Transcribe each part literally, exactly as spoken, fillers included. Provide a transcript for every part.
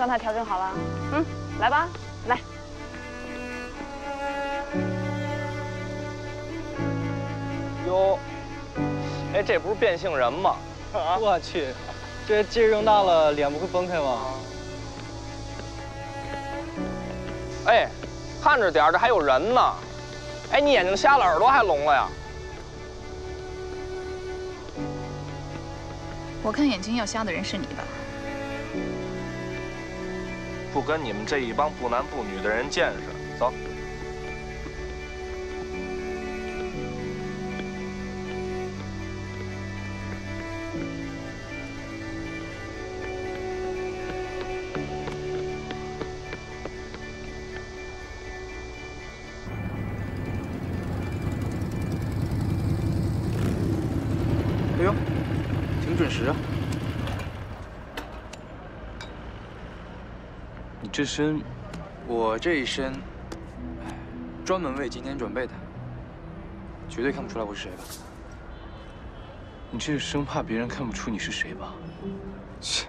状态调整好了，嗯，来吧，来。 哟，哎，这不是变性人吗？啊、我去，这劲儿用大了，脸不会崩开吗？哎，看着点儿，这还有人呢。哎，你眼睛瞎了，耳朵还聋了呀？我看眼睛要瞎的人是你吧？不跟你们这一帮不男不女的人见识，走。 这身，我这一身，专门为今天准备的，绝对看不出来我是谁吧？你这是生怕别人看不出你是谁吧？切！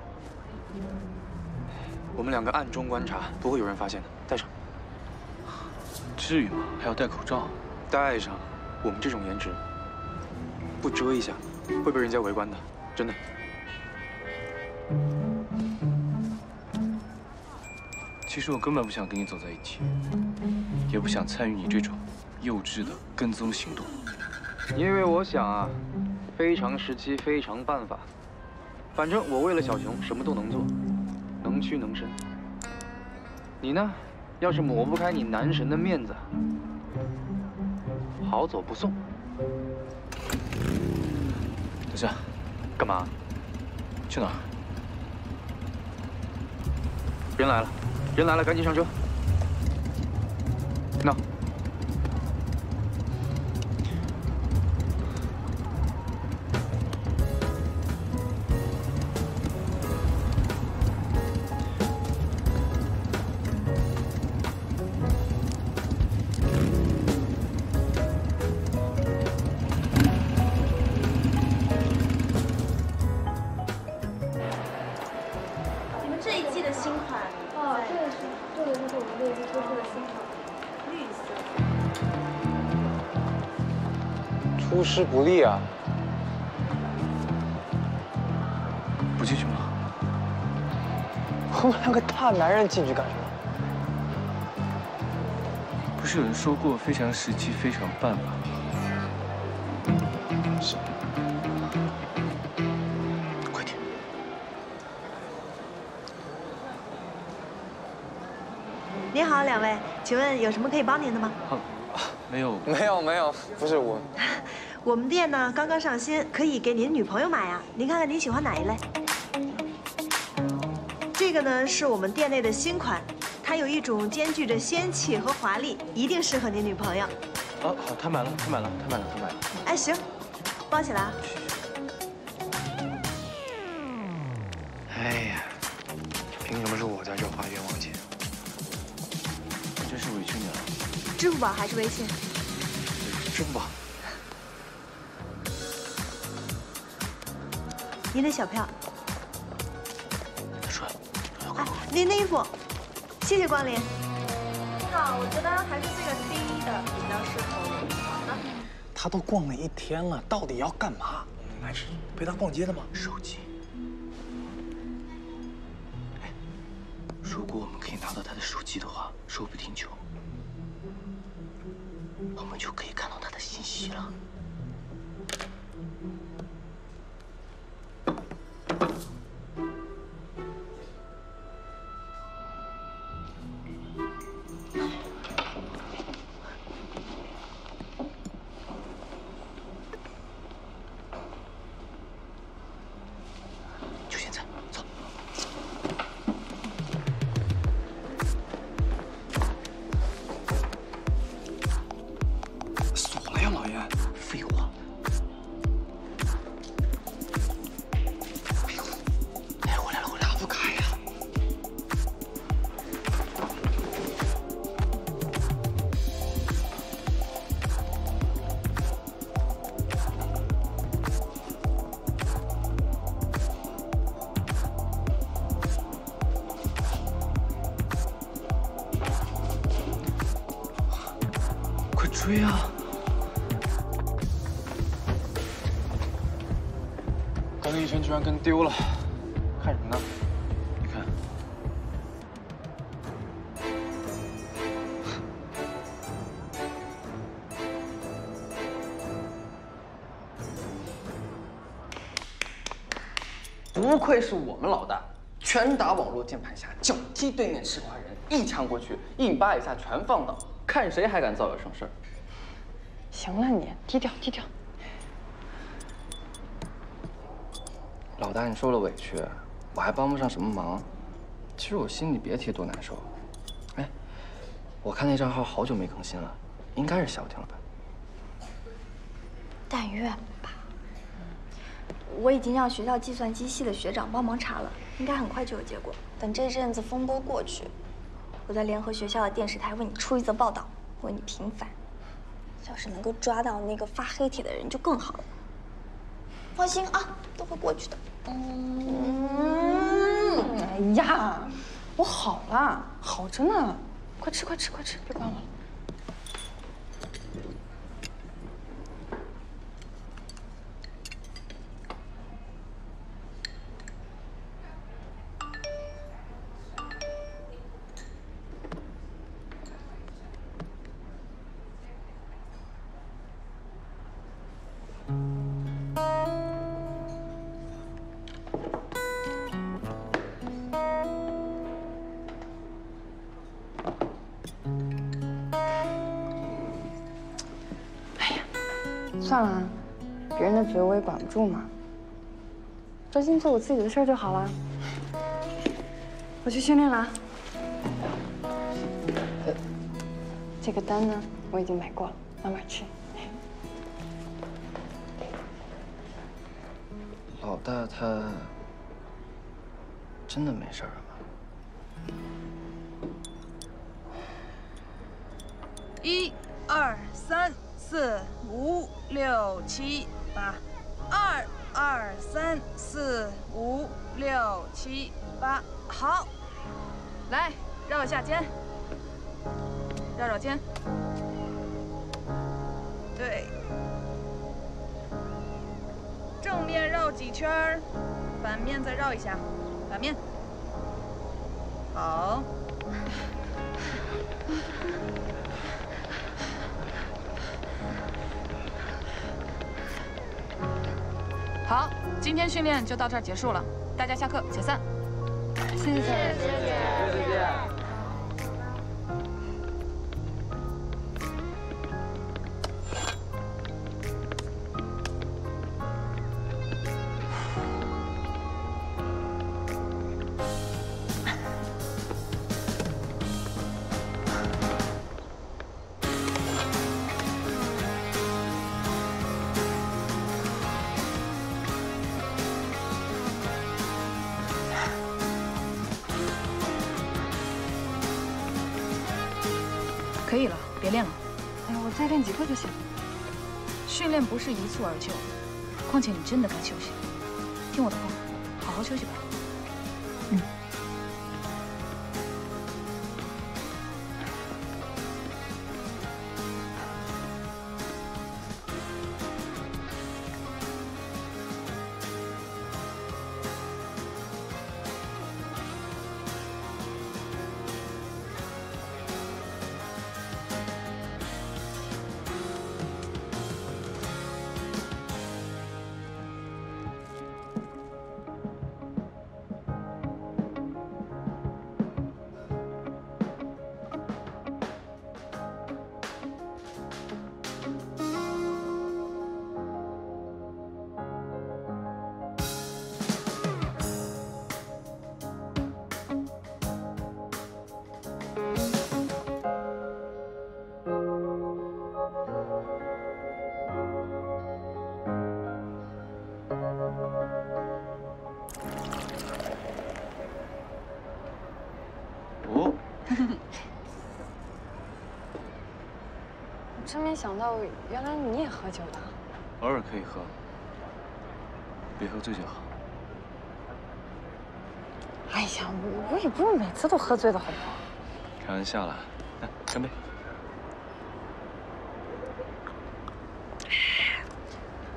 我们两个暗中观察，不会有人发现的。戴上。至于吗？还要戴口罩？戴上。我们这种颜值，不遮一下，会被人家围观的，真的。 其实我根本不想跟你走在一起，也不想参与你这种幼稚的跟踪行动。因为我想啊，非常时期非常办法，反正我为了小熊什么都能做，能屈能伸。你呢，要是抹不开你男神的面子，好走不送。等下，干嘛？去哪儿？人来了。 人来了，赶紧上车。那，你们这一季的新款。 哦，这个是这个就是我们这一季推出的新款，绿色。出师不利啊！不进去吗？我们两个大男人进去干什么？不是有人说过非常时期非常办法吗？是。 您好，两位，请问有什么可以帮您的吗？啊，没有，没有，没有，不是我。我们店呢刚刚上新，可以给您女朋友买啊。您看看您喜欢哪一类？这个呢是我们店内的新款，它有一种兼具着仙气和华丽，一定适合您女朋友。啊，好，她买了，她买了，她买了，她买了。哎，行，包起来啊。哎呀，凭什么是我在这花冤枉钱？ 委屈你了，支付宝还是微信？支付宝。您的小票。穿，哎，您的衣服，谢谢光临。你好，我觉得还是这个 C 的比较适合我。他都逛了一天了，到底要干嘛？我们来陪他逛街的吗？手机。哎，如果我们可以拿到他的手机的话，说不定就。 我们就可以看到他的信息了。就现在，走。追啊！跟了一圈居然跟丢了，看什么呢？你看，不愧是我们老大，拳打网络键盘侠，脚踢对面石块人，一枪过去，硬扒一下全放倒。 看谁还敢造谣生事儿！行了，你低调低调。老大，你受了委屈，我还帮不上什么忙。其实我心里别提多难受。哎，我看那账号好久没更新了，应该是消停了吧？但愿吧。我已经让学校计算机系的学长帮忙查了，应该很快就有结果。等这阵子风波过去。 我再联合学校的电视台为你出一则报道，为你平反。要是能够抓到那个发黑帖的人就更好了。放心啊，都会过去的。嗯，哎呀，我好了，好着呢，快吃快吃快吃，别管我了。算了，别人的嘴我也管不住嘛，专心做我自己的事儿就好了。我去训练了啊。这个单呢，我已经买过了，慢慢吃。老大他真的没事了吗？一、二、三。 四五六七八，二二三四五六七八，好，来绕一下肩，绕绕肩，对，正面绕几圈，反面再绕一下，反面，好。 好，今天训练就到这儿结束了，大家下课解散。谢谢，谢谢，谢谢。可以了，别练了。哎，我再练几个就行。训练不是一蹴而就，况且你真的该休息。听我的话，好好休息吧。嗯。真没想到，原来你也喝酒了。偶尔可以喝，别喝醉就好。哎呀，我也不是每次都喝醉的好不好？开玩笑啦，来干杯！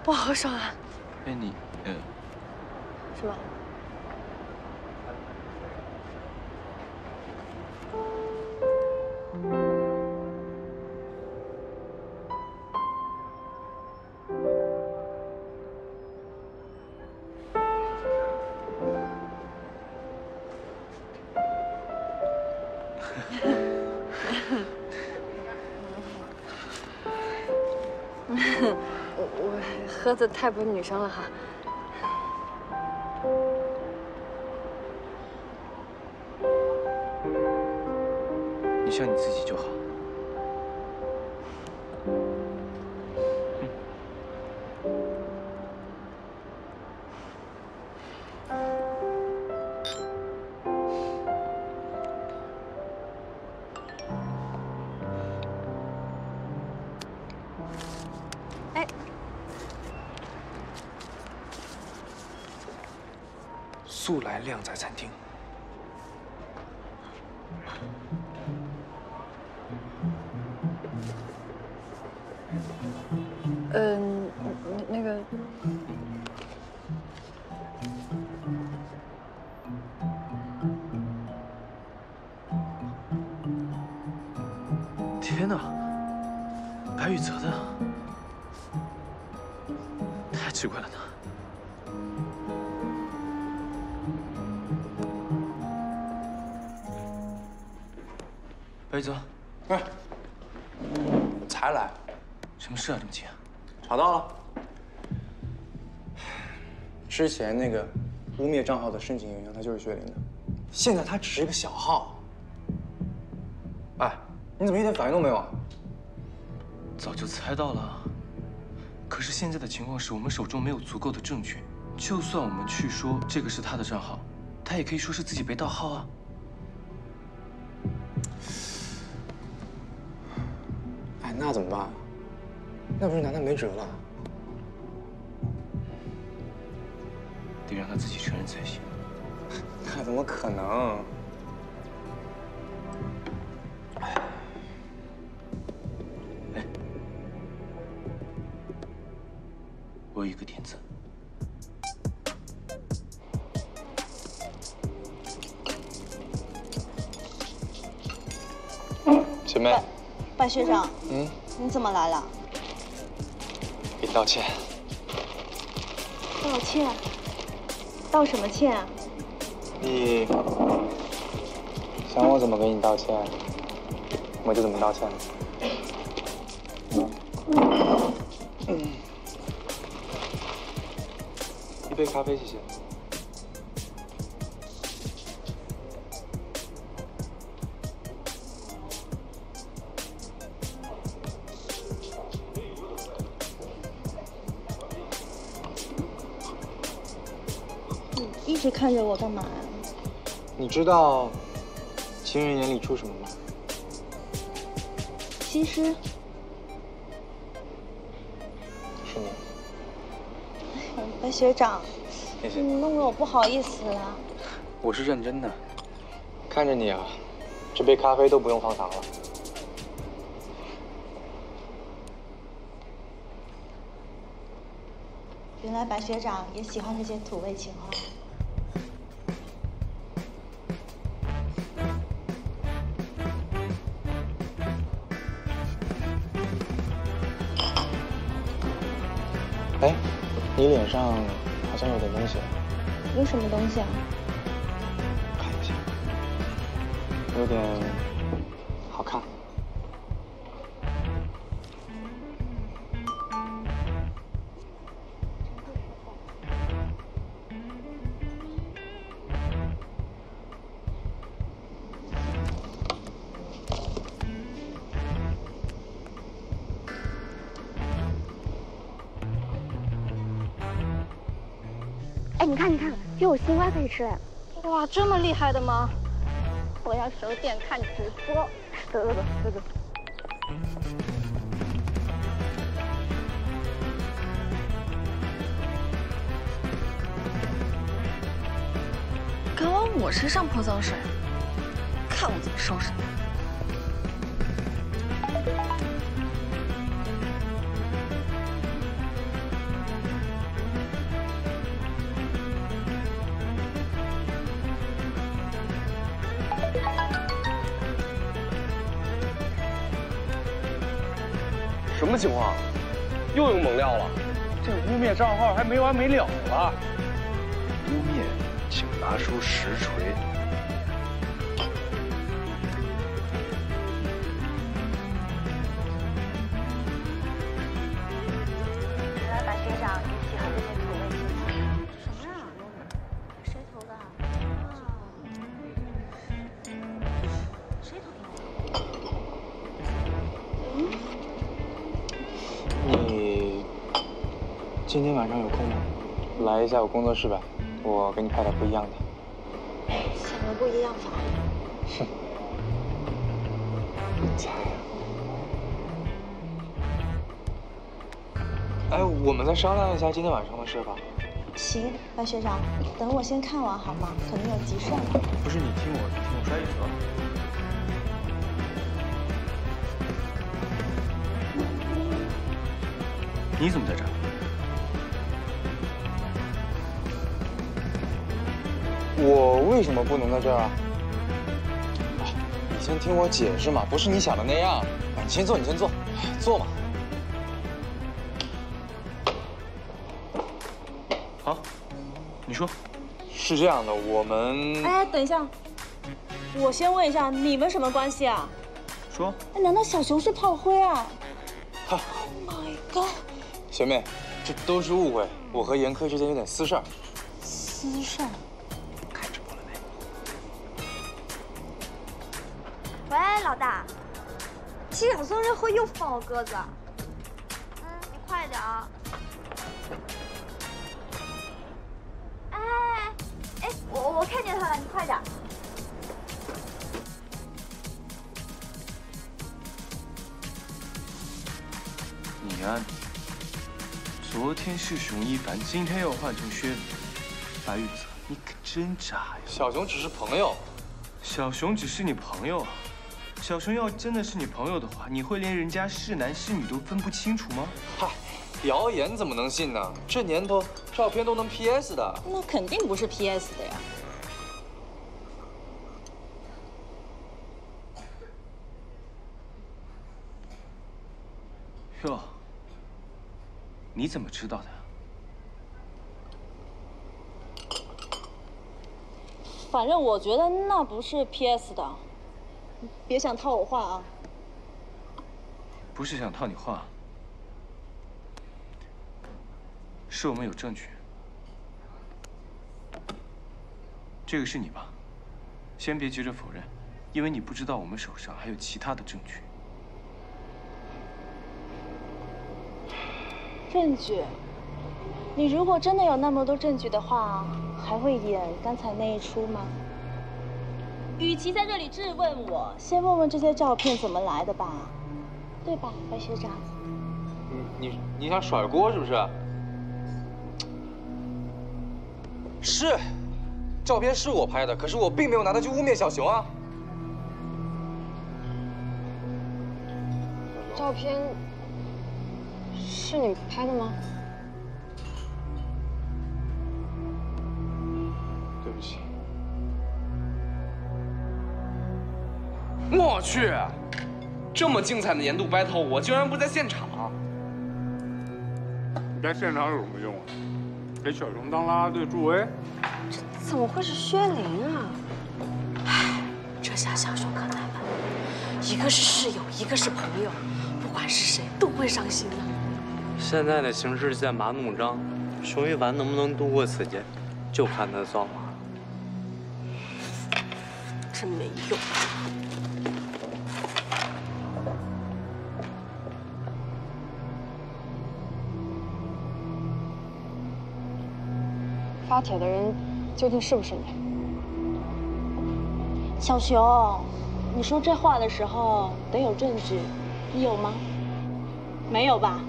不好好上岸。哎，你，呃，什么？ 鸽子太不是女生了哈。你像你自己就好。嗯、哎。 素来靓仔餐厅，嗯，那个，天哪，白宇泽的，太奇怪了呢。 白宇泽，哎，才来，什么事啊？这么急啊？查到了，之前那个污蔑账号的申请邮箱，他就是薛林的，现在他只是一个小号。哎，你怎么一点反应都没有啊？早就猜到了，可是现在的情况是我们手中没有足够的证据，就算我们去说这个是他的账号，他也可以说是自己被盗号啊。 那怎么办啊？那不是拿他没辙了？得让他自己承认才行。那怎么可能？哎，我有一个点子。姐妹。 白学长，嗯，你怎么来了？给你道歉。道歉？道什么歉啊？你想我怎么给你道歉，我就怎么道歉。嗯。一杯咖啡，谢谢。 是看着我干嘛呀？你知道情人眼里出什么吗？西施，是你。哎呀，白学长，谢谢你弄得我不好意思了。我是认真的，看着你啊，这杯咖啡都不用放糖了。原来白学长也喜欢这些土味情话。 哎，你脸上好像有点东西。有什么东西啊？看一下，有点好看。你看，你看，有我新瓜可以吃哎！哇，这么厉害的吗？我要守点看直播。走走走走走。敢往我身上泼脏水，看我怎么收拾你！什么情况？又用猛料了？这个污蔑账号还没完没了了。污蔑，请拿出实锤。我来把学长给洗好这些土味情书。什么呀？谁投的？谁投的？ 你今天晚上有空吗？来一下我工作室吧，我给你拍点不一样的。怎么不一样法？哼，你猜呀？哎，我们再商量一下今天晚上的事吧。行，白学长，等我先看完好吗？可能有急事。不是你听我，你听我说一声。 你怎么在这儿？我为什么不能在这儿啊？你先听我解释嘛，不是你想的那样。你先坐，你先坐，坐嘛。好，你说。是这样的，我们……哎，等一下，我先问一下，你们什么关系啊？说。哎，难道小熊是炮灰啊？哈。Oh my god！ 学妹，这都是误会。我和严科之间有点私事儿。私事儿？开直播了没？喂，老大，七小僧这会又放我鸽子。嗯，你快点啊！哎哎哎，我我看见他了，你快点。 你呀、啊。 昨天是熊一凡，今天又换成薛明。白玉泽，你可真渣呀！小熊只是朋友，小熊只是你朋友啊。小熊要真的是你朋友的话，你会连人家是男是女都分不清楚吗？嗨，谣言怎么能信呢？这年头，照片都能 P S 的。那肯定不是 P S 的呀。哟。 你怎么知道的？反正我觉得那不是 P S 的，别想套我话啊！不是想套你话，是我们有证据。这个是你吧？先别急着否认，因为你不知道我们手上还有其他的证据。 证据，你如果真的有那么多证据的话，还会演刚才那一出吗？与其在这里质问我，先问问这些照片怎么来的吧，对吧，白学长？你你你想甩锅是不是？是，照片是我拍的，可是我并没有拿它去污蔑小熊啊。照片。 是你拍的吗？对不起。我去，这么精彩的年度 battle， 我竟然不在现场。你在现场有什么用啊？给小熊当啦啦队助威？这怎么会是薛凌啊？唉，这下小熊可难了，一个是室友，一个是朋友，不管是谁都会伤心的。 现在的形势剑拔弩张，熊一凡能不能度过此劫，就看他的造化了。真没用！发帖的人究竟是不是你？小熊，你说这话的时候得有证据，你有吗？没有吧？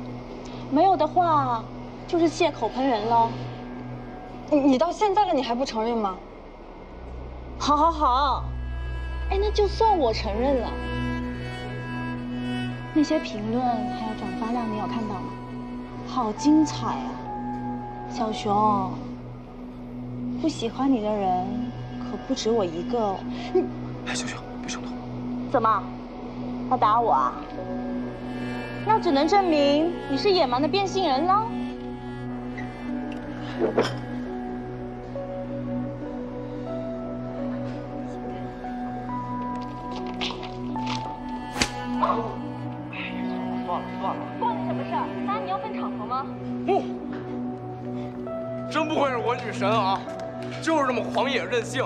没有的话，就是借口喷人喽。你你到现在了，你还不承认吗？好，好，好。哎，那就算我承认了，那些评论还有转发量，你有看到吗？好精彩啊！小熊，不喜欢你的人可不止我一个。你，哎，小熊，别冲动。怎么，要打我啊？那只能证明你是野蛮的变性人了。算了算了，关你什么事儿？难道你要分场合吗？不，真不愧是我女神啊，就是这么狂野任性。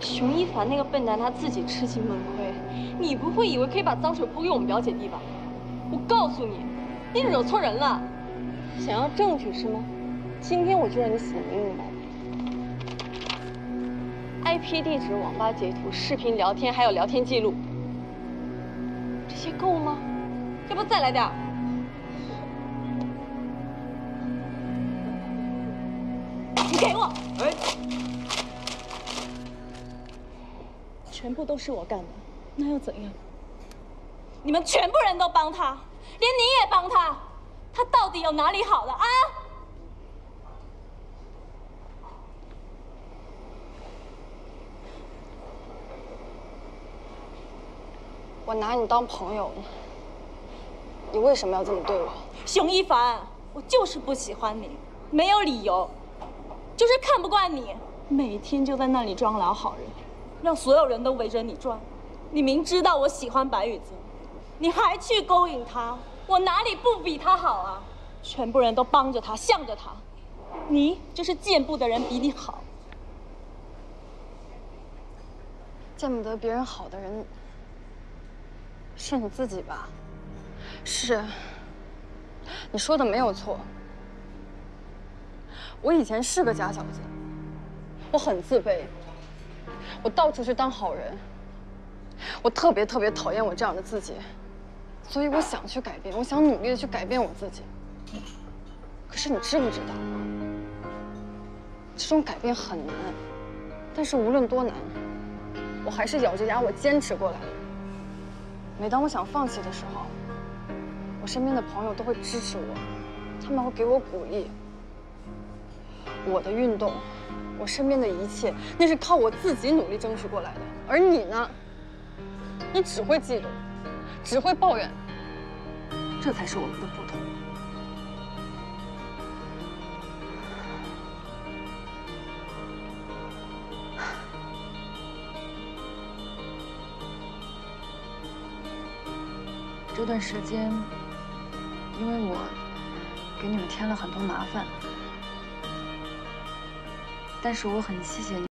熊一凡那个笨蛋，他自己吃尽闷亏。你不会以为可以把脏水泼给我们表姐弟吧？我告诉你，你惹错人了。想要证据是吗？今天我就让你死的明明白白。I P 地址、网吧截图、视频聊天，还有聊天记录，这些够吗？要不再来点儿？ 你给我！哎。 全部都是我干的，那又怎样？你们全部人都帮他，连你也帮他，他到底有哪里好了啊？我拿你当朋友，你为什么要这么对我？熊一凡，我就是不喜欢你，没有理由，就是看不惯你，每天就在那里装老好人。 让所有人都围着你转，你明知道我喜欢白宇泽，你还去勾引他，我哪里不比他好啊？全部人都帮着他，向着他，你就是见不得人比你好，见不得别人好的人是你自己吧？是，你说的没有错，我以前是个假小子，我很自卑。 我到处去当好人，我特别特别讨厌我这样的自己，所以我想去改变，我想努力的去改变我自己。可是你知不知道，这种改变很难，但是无论多难，我还是咬着牙我坚持过来。每当我想放弃的时候，我身边的朋友都会支持我，他们会给我鼓励。我的运动。 我身边的一切，那是靠我自己努力争取过来的。而你呢？你只会嫉妒，只会抱怨，这才是我们的不同。这段时间，因为我给你们添了很多麻烦。 但是我很谢谢你。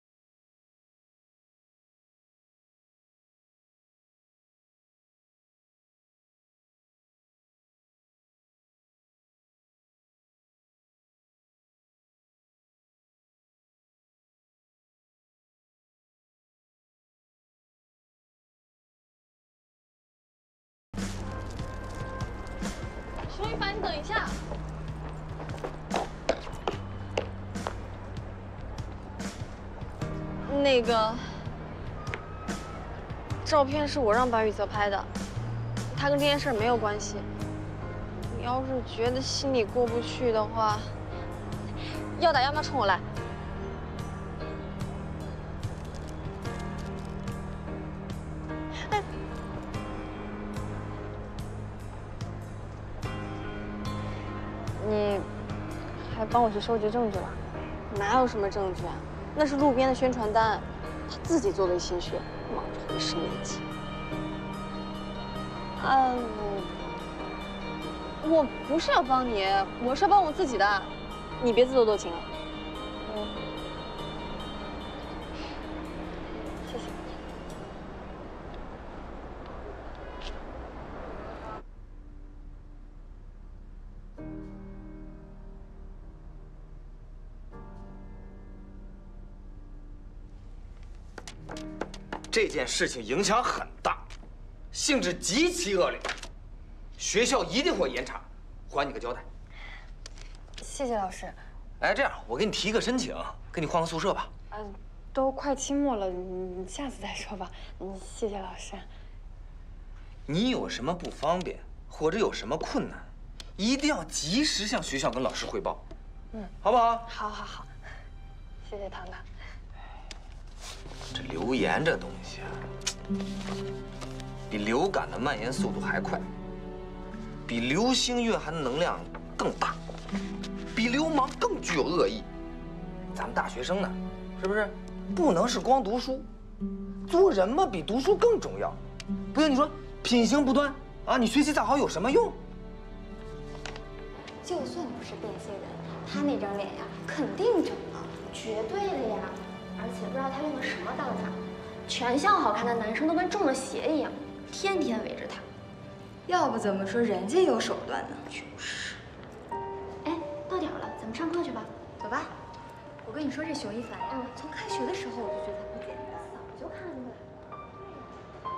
熊一凡，你等一下。 那个照片是我让白宇泽拍的，他跟这件事没有关系。你要是觉得心里过不去的话，要打要骂冲我来。哎，你还帮我去收集证据了？哪有什么证据啊？ 那是路边的宣传单，他自己做的心血，忙着回生年纪。啊，我不是要帮你，我是要帮我自己的，你别自作多情了。嗯，谢谢。这件事情影响很大，性质极其恶劣，学校一定会严查，还你个交代。谢谢老师。哎，这样我给你提个申请，给你换个宿舍吧。嗯，都快期末了，你下次再说吧。嗯，谢谢老师。你有什么不方便或者有什么困难，一定要及时向学校跟老师汇报。嗯，好不好？好，好，好。谢谢唐唐。 这流言这东西啊，比流感的蔓延速度还快。比流星蕴含的能量更大，比流氓更具有恶意。咱们大学生呢，是不是不能是光读书？做人嘛，比读书更重要。不行，你说品行不端啊，你学习再好有什么用？就算不是变性人，他那张脸呀，肯定整了，绝对的呀！而且不知道他用的什么办法，全校好看的男生都跟中了邪一样，天天围着他。 要不怎么说人家有手段呢？就是。哎，到点了，咱们上课去吧。走吧。我跟你说，这熊一凡呀，嗯、从开学的时候我就觉得他不简单，早就看出来了。就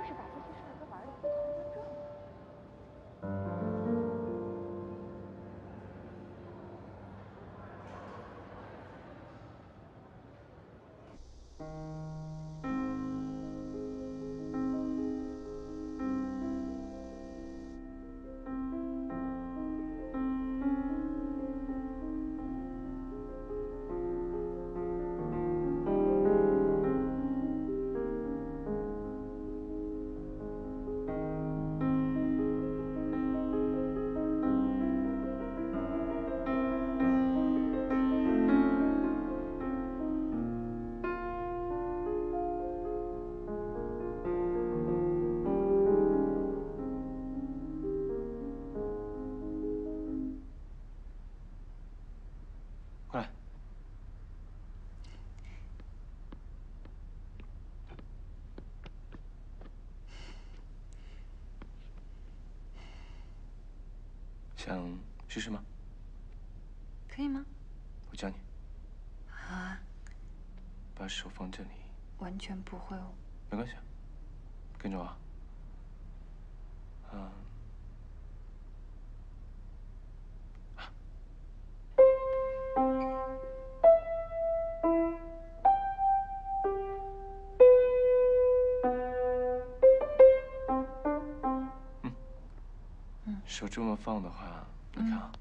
是把这些事儿跟玩的不同的正。 想试试吗？可以吗？我教你。好啊。把手放这里。完全不会哦。没关系，跟着我。嗯。啊。嗯。嗯。手这么放的话。 你看啊，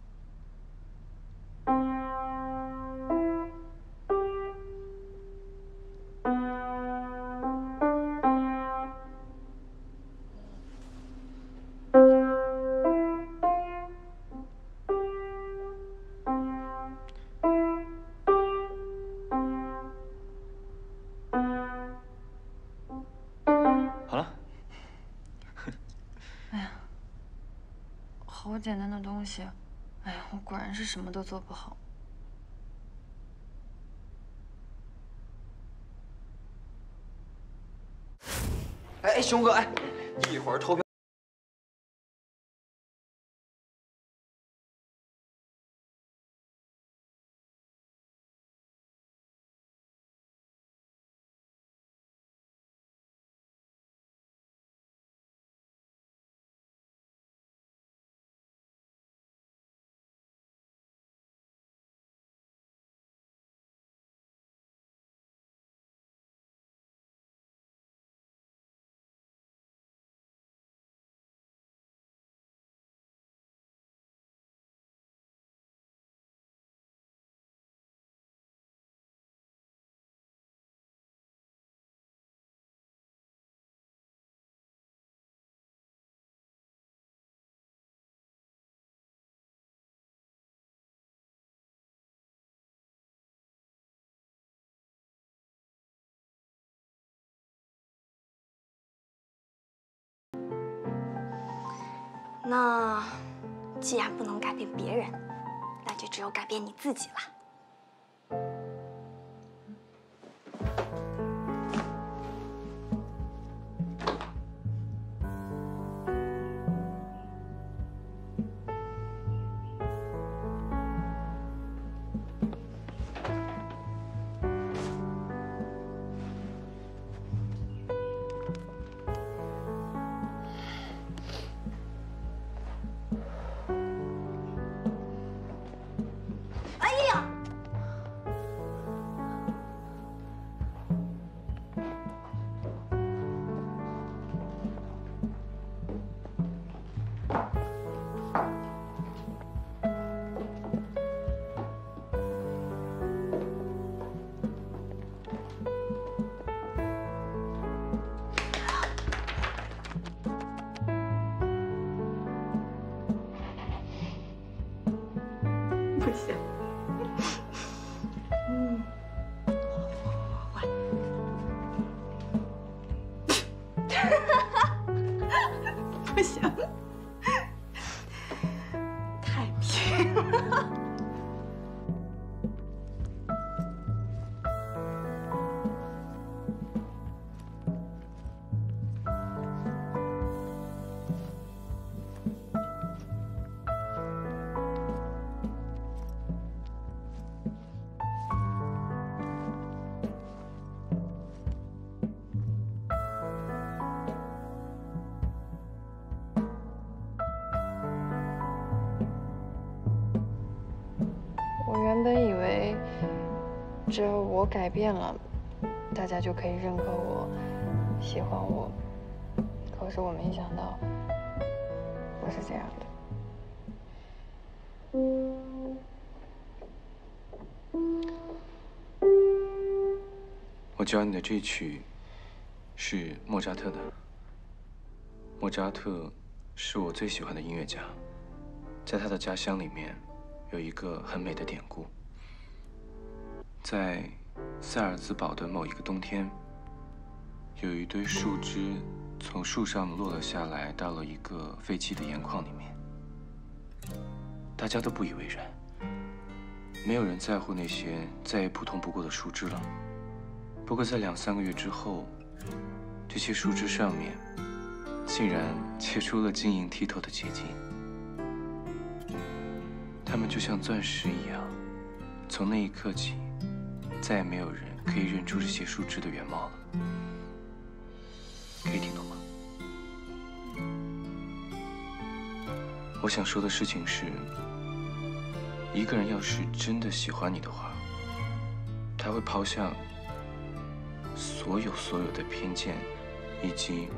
好了。哎呀。 好简单的东西，哎呀，我果然是什么都做不好。哎哎，熊哥，哎，一会儿投票。 那既然不能改变别人，那就只有改变你自己了。哎呀！嗯，换换不行，太平了。只要我改变了，大家就可以认可我、喜欢我。可是我没想到，不是这样的。我教你的这曲是莫扎特的。莫扎特是我最喜欢的音乐家，在他的家乡里面有一个很美的典故。 在塞尔兹堡的某一个冬天，有一堆树枝从树上落了下来，到了一个废弃的盐矿里面。大家都不以为然，没有人在乎那些再也普通不过的树枝了。不过在两三个月之后，这些树枝上面竟然结出了晶莹剔透的结晶，它们就像钻石一样。从那一刻起。 再也没有人可以认出这些树枝的原貌了，可以听懂吗？我想说的事情是，一个人要是真的喜欢你的话，他会抛下所有所有的偏见，以及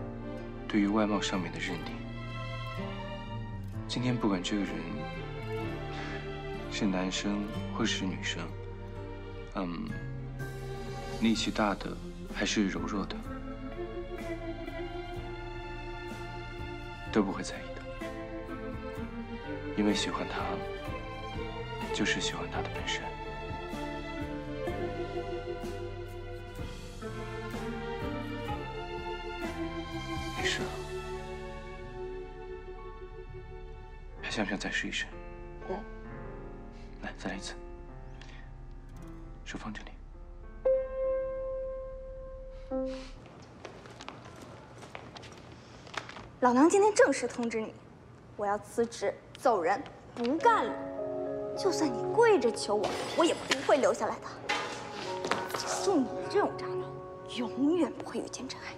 对于外貌上面的认定。今天不管这个人是男生或是女生。 嗯，力气大的还是柔弱的，都不会在意的，因为喜欢他，就是喜欢他的本身。没事了，还想不想再试一试？嗯，来，再来一次。 手放这里。老娘今天正式通知你，我要辞职走人，不干了。就算你跪着求我，我也不会留下来的。就信你这种渣男，永远不会遇见真爱。